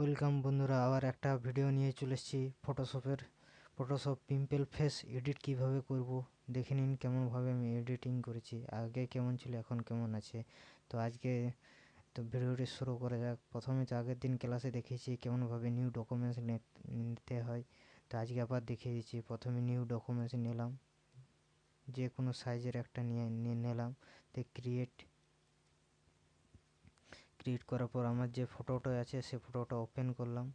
Welcome বন্ধুরা, আবার একটা ভিডিও নিয়ে চলে এসেছি। ফটোশপ পিম্পল ফেস এডিট কিভাবে করব দেখে নিন কেমনভাবে আমি এডিটিং করেছি, আগে কেমন ছিল এখন কেমন আছে। তো আজকে তো ভিডিওটি শুরু করা যাক। প্রথমে তো আগের দিন ক্লাসে দেখিয়েছি কেমনভাবে নিউ ডকুমেন্টস নিতে হয়, তো আজকে আবার দেখিয়ে দিচ্ছি। প্রথমে নিউ ডকুমেন্টস নিলাম, যে কোনো সাইজের একটা নিয়ে নিলাম। তো ক্রিয়েট করার পর আমার যে ফটোটা আছে সে ফটোটা ওপেন করলাম।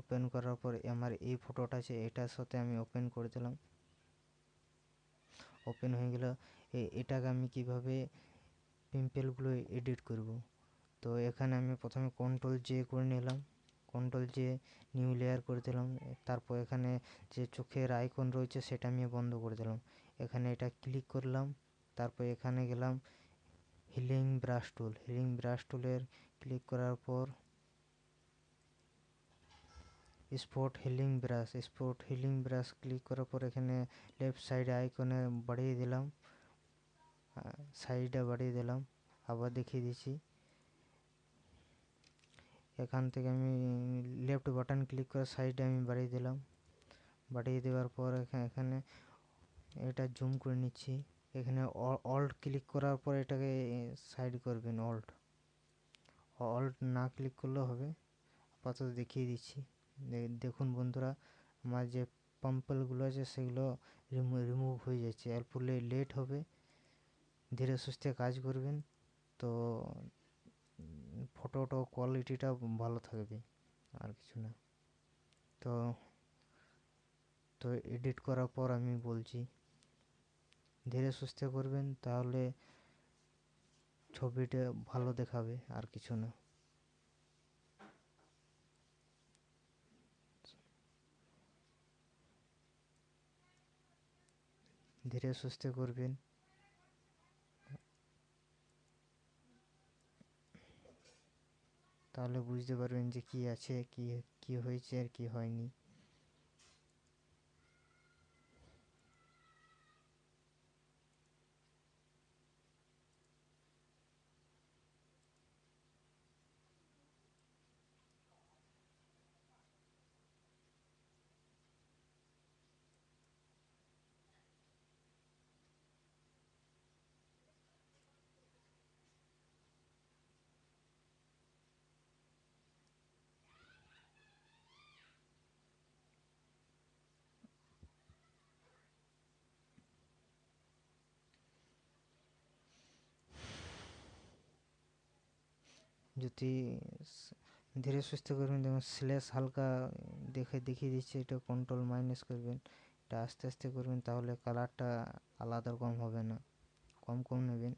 ওপেন করার পর আমার এই ফটোটা আছে, এটার সাথে আমি ওপেন করে দিলাম। ওপেন হয়ে গেল। এটাকে আমি কিভাবে পিম্পলগুলো এডিট করব, তো এখানে আমি প্রথমে কন্ট্রোল জে করে নিলাম, কন্ট্রোল জে নিউ লেয়ার করে দিলাম। তারপর এখানে যে চোখের আইকন রয়েছে সেটা আমি বন্ধ করে দিলাম। এখানে এটা ক্লিক করলাম, তারপর এখানে গেলাম healing brush tool. Healing brush টুলের ক্লিক করার পর স্পট হিলিং ব্রাশ ক্লিক করার পর এখানে লেফট সাইড আইকনে সাইডে বাড়িয়ে দিলাম। আবার দেখিয়ে দিচ্ছি। এখান থেকে আমি লেফট বাটন ক্লিক করে সাইডে আমি বাড়িয়ে দিলাম। বাড়িয়ে দেওয়ার পর এখানে এটা জুম করে নিচ্ছি। এখানে অল্ট ক্লিক করার পর এটাকে সাইড করবেন, অল্ট না ক্লিক করলেও হবে। আপাতত দেখিয়ে দিচ্ছি। দেখুন বন্ধুরা, আমার যে পিম্পলগুলো আছে সেগুলো রিমুভ হয়ে যাচ্ছে। আর পুরো লেট হবে, ধীরে সুস্থে কাজ করবেন, তো ফটোটা কোয়ালিটিটা ভালো থাকবে, আর কিছু না। তো এডিট করার পর আমি বলছি ধীরে সুস্থে করবেন, তাহলে ছবিটা ভালো দেখাবে, আর কিছু না। ধীরে সুস্থে করবেন। তাহলে বুঝতে পারবেন যে কি আছে, কি হয়েছে আর কি হয়নি। যদি ধীরে সুস্থ করবেন, যেমন স্ল্যাশ হালকা দেখিয়ে দিচ্ছে, এটা কন্ট্রোল মাইনাস করবেন, এটা আস্তে আস্তে করবেন, তাহলে কালারটা আলাদা রকম হবে না, কম নেবেন।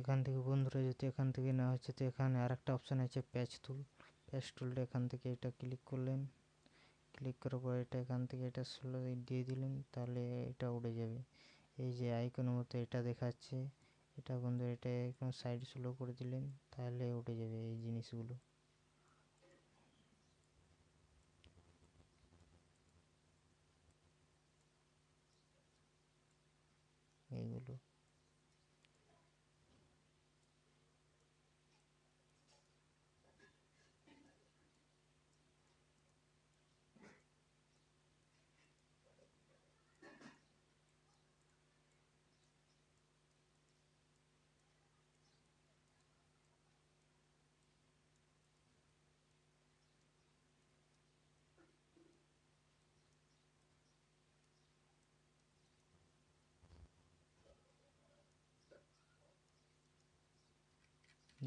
এখান থেকে বন্ধুরা যদি এখান থেকে না হচ্ছে তো এখানে আরেকটা অপশন আছে প্যাচ টুল। প্যাচ টুলটা এখান থেকে এটা ক্লিক করলেন, ক্লিক করার পর এটা এখান থেকে এটা স্লো দিয়ে দিলেন, তাহলে এটা উড়ে যাবে। এই যে আইকনের মতো এটা দেখাচ্ছে, এটা বন্ধুরা এটা একদম সাইড স্লো করে দিলেন তাহলে উড়ে যাবে এই জিনিসগুলো। এইগুলো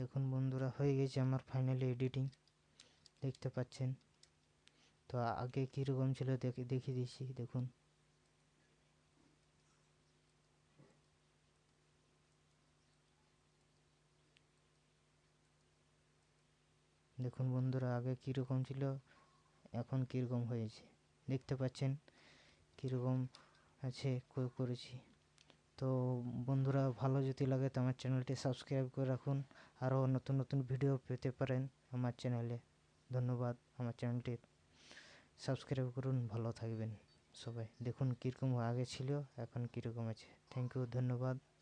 দেখুন বন্ধুরা হয়ে গেছে আমার ফাইনালি এডিটিং, দেখতে পাচ্ছেন তো। আগে কীরকম ছিল দেখিয়ে দিচ্ছি, দেখুন দেখুন বন্ধুরা আগে কীরকম ছিল এখন কীরকম হয়েছে, দেখতে পাচ্ছেন কীরকম আছে করেছি। তো বন্ধুরা ভালো যদি লাগে তো আমার চ্যানেলটি সাবস্ক্রাইব করে রাখুন, আরও নতুন নতুন ভিডিও পেতে পারেন আমার চ্যানেলে। ধন্যবাদ, আমার চ্যানেলটি সাবস্ক্রাইব করুন, ভালো থাকবেন সবাই। দেখুন কীরকম আগে ছিল এখন কীরকম আছে। থ্যাংক ইউ, ধন্যবাদ।